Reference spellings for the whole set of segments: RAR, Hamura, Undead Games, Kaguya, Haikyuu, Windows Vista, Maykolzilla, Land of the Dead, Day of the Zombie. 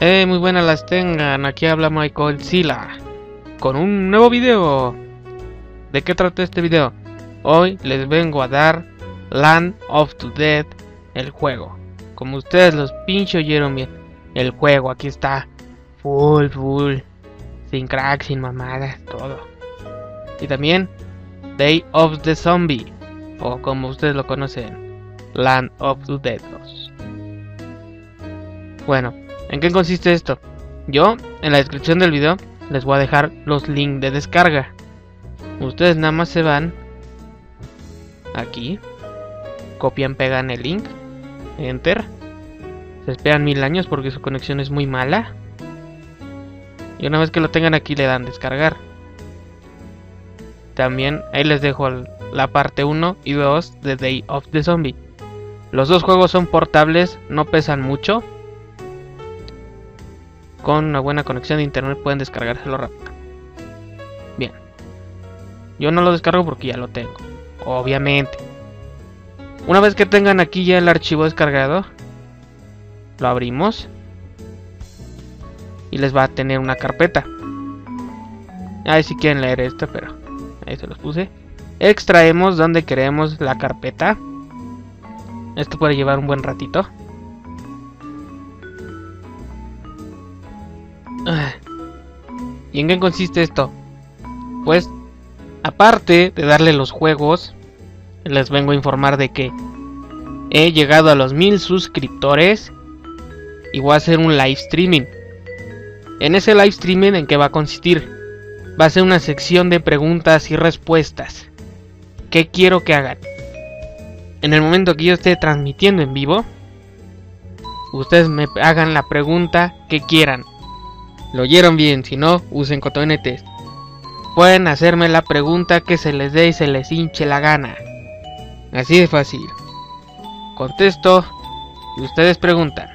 Muy buenas las tengan, aquí habla Maykolzilla con un nuevo video. ¿De qué trata este video? Hoy les vengo a dar Land of the Dead, el juego. Como ustedes los pinche oyeron bien, el juego aquí está full, sin cracks, sin mamadas, todo. Y también Day of the Zombie, o como ustedes lo conocen, Land of the Dead 2. Bueno, ¿en qué consiste esto? Yo, en la descripción del video, les voy a dejar los links de descarga. Ustedes nada más se van aquí, copian, pegan el link, enter. Se esperan 1000 años porque su conexión es muy mala. Y una vez que lo tengan aquí le dan descargar. También ahí les dejo la parte 1 y 2 de Day of the Zombie. Los dos juegos son portables, no pesan mucho. Con una buena conexión de internet pueden descargárselo rápido. Bien. Yo no lo descargo porque ya lo tengo, obviamente. Una vez que tengan aquí ya el archivo descargado, lo abrimos. Y les va a tener una carpeta. Ahí si quieren leer esta, pero ahí se los puse. Extraemos donde queremos la carpeta. Esto puede llevar un buen ratito. ¿Y en qué consiste esto? Pues, aparte de darle los juegos, les vengo a informar de que he llegado a los 1000 suscriptores y voy a hacer un live streaming. En ese live streaming, ¿en qué va a consistir? Va a ser una sección de preguntas y respuestas. ¿Qué quiero que hagan? En el momento que yo esté transmitiendo en vivo, ustedes me hagan la pregunta que quieran. Lo oyeron bien, si no, usen cotonetes. Pueden hacerme la pregunta que se les dé y se les hinche la gana. Así de fácil. Contesto y ustedes preguntan.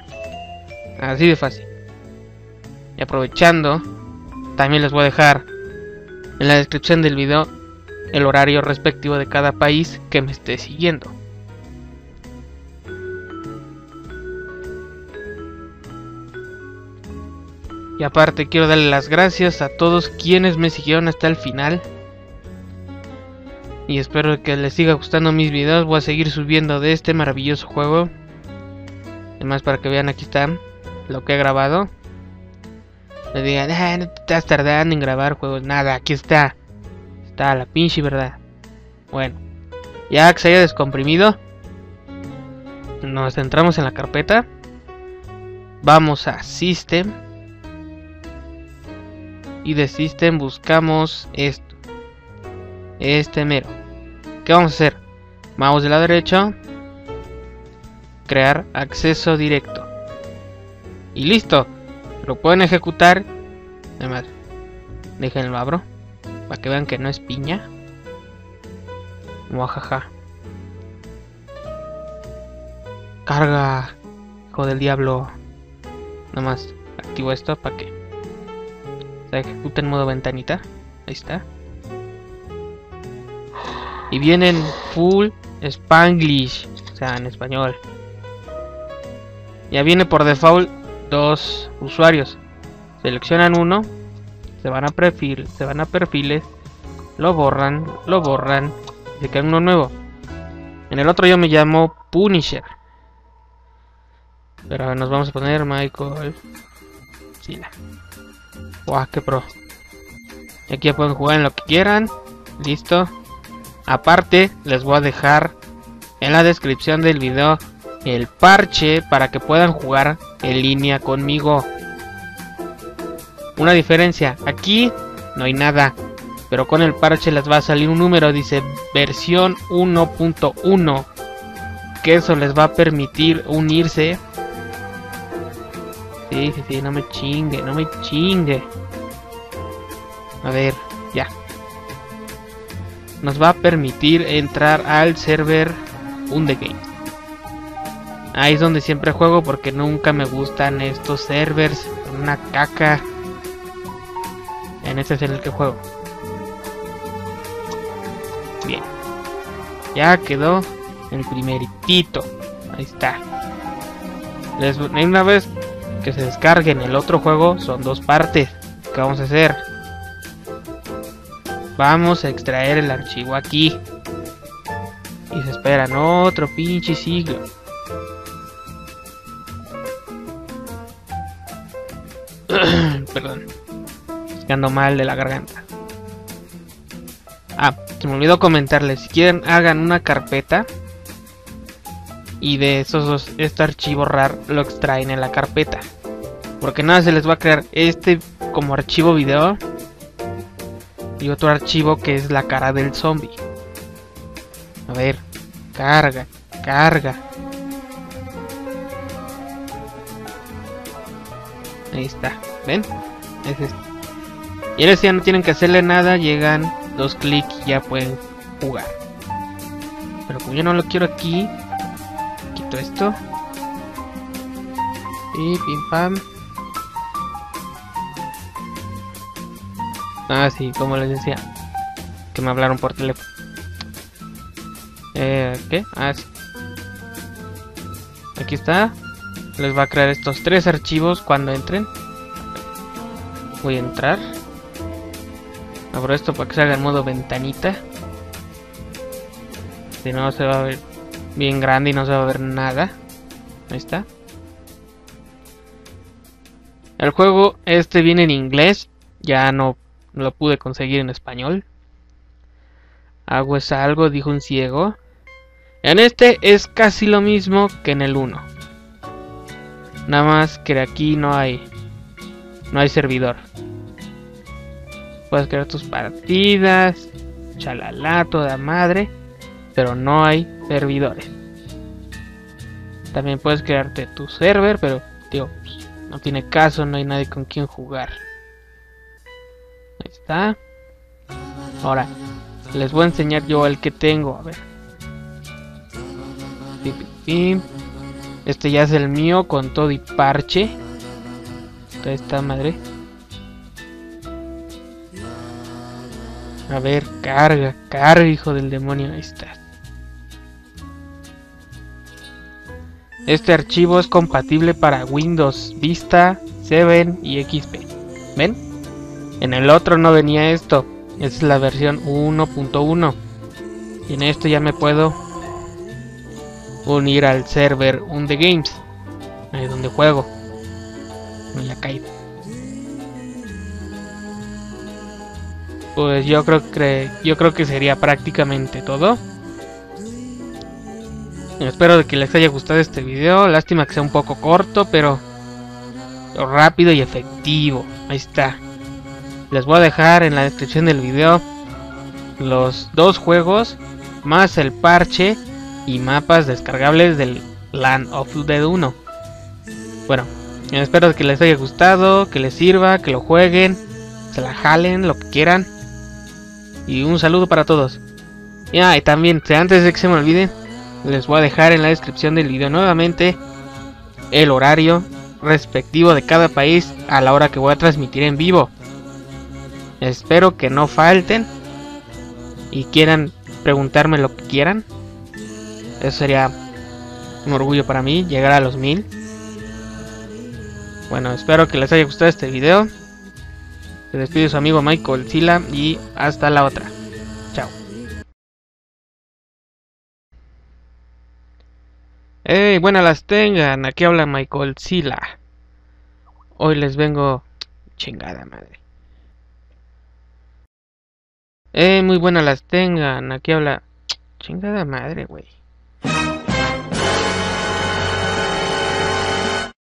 Así de fácil. Y aprovechando, también les voy a dejar en la descripción del video el horario respectivo de cada país que me esté siguiendo. Y aparte quiero darle las gracias a todos quienes me siguieron hasta el final. Y espero que les siga gustando mis videos. Voy a seguir subiendo de este maravilloso juego. Además, para que vean, aquí está lo que he grabado. Les digan, no te estás tardando en grabar juegos. Nada, aquí está. Está la pinche verdad. Bueno, ya que se haya descomprimido, nos centramos en la carpeta. Vamos a System. Y de System buscamos esto. Este mero. ¿Qué vamos a hacer? Mouse de la derecha. Crear acceso directo. Y listo. Lo pueden ejecutar. Además, déjenlo abro. Para que vean que no es piña. Muajaja. Carga. Hijo del diablo. Nada más. Activo esto para que se ejecuta en modo ventanita. Ahí está. Y viene en full Spanglish, o sea, en español. Ya viene por default 2 usuarios. Seleccionan uno, se van a perfil, se van a perfiles, lo borran, y se queda uno nuevo. En el otro yo me llamo Punisher. Pero nos vamos a poner Maykolzilla. Wow, qué pro. Aquí ya pueden jugar en lo que quieran. Listo. Aparte, les voy a dejar en la descripción del video el parche para que puedan jugar en línea conmigo. Una diferencia, aquí no hay nada, pero con el parche les va a salir un número, dice versión 1.1, que eso les va a permitir unirse. Sí, no me chingue. A ver, ya. Nos va a permitir entrar al server Undead Games. Ahí es donde siempre juego porque nunca me gustan estos servers. Una caca. En este es en el que juego. Bien. Ya quedó el primeritito. Ahí está. Una vez que se descarguen. El otro juego son dos partes. ¿Qué vamos a hacer? Vamos a extraer el archivo aquí. Y se esperan otro pinche siglo. Perdón. Ando mal de la garganta. Ah, se me olvidó comentarles. Si quieren, hagan una carpeta. Y de esos, este archivo RAR lo extraen en la carpeta. Porque nada, se les va a crear este como archivo video. Y otro archivo que es la cara del zombie. A ver, carga, carga. Ahí está, ¿ven? Es este. Y ahora ya no tienen que hacerle nada, llegan 2 clics y ya pueden jugar. Pero como yo no lo quiero aquí, quito esto. Y pim pam. Ah, sí, como les decía, que me hablaron por teléfono. ¿Qué? Ah, sí. Aquí está. Les va a crear estos 3 archivos cuando entren. Voy a entrar. Abro esto para que salga en modo ventanita. Si no, se va a ver bien grande y no se va a ver nada. Ahí está. El juego este viene en inglés. Ya no lo pude conseguir en español. Hago es algo, dijo un ciego. En este es casi lo mismo que en el 1. Nada más que aquí no hay servidor. Puedes crear tus partidas, chalala, toda madre, pero no hay servidores. También puedes crearte tu server, pero tío, no tiene caso, no hay nadie con quien jugar. Ahí está. Ahora les voy a enseñar yo el que tengo, a ver. Este ya es el mío con todo y parche. Ahí está, madre. A ver, carga, carga, hijo del demonio. Ahí está. Este archivo es compatible para Windows Vista, 7 y XP. ¿Ven? En el otro no venía esto. Esta es la versión 1.1. Y en esto ya me puedo unir al server Undead Games. Ahí es donde juego. Me la caí. Pues yo creo que sería prácticamente todo. Espero que les haya gustado este video. Lástima que sea un poco corto, pero rápido y efectivo. Ahí está. Les voy a dejar en la descripción del video los 2 juegos, más el parche y mapas descargables del Land of the Dead 1. Bueno, espero que les haya gustado, que les sirva, que lo jueguen, se la jalen, lo que quieran. Y un saludo para todos. Y también, antes de que se me olvide, les voy a dejar en la descripción del video nuevamente el horario respectivo de cada país a la hora que voy a transmitir en vivo. Espero que no falten y quieran preguntarme lo que quieran. Eso sería un orgullo para mí, llegar a los 1000. Bueno, espero que les haya gustado este video. Se despide su amigo Maykolzilla y hasta la otra. Chao. Hey, buenas las tengan. Aquí habla Maykolzilla. Hoy les vengo... Chingada madre. Muy buenas las tengan, aquí habla... Chingada madre, güey.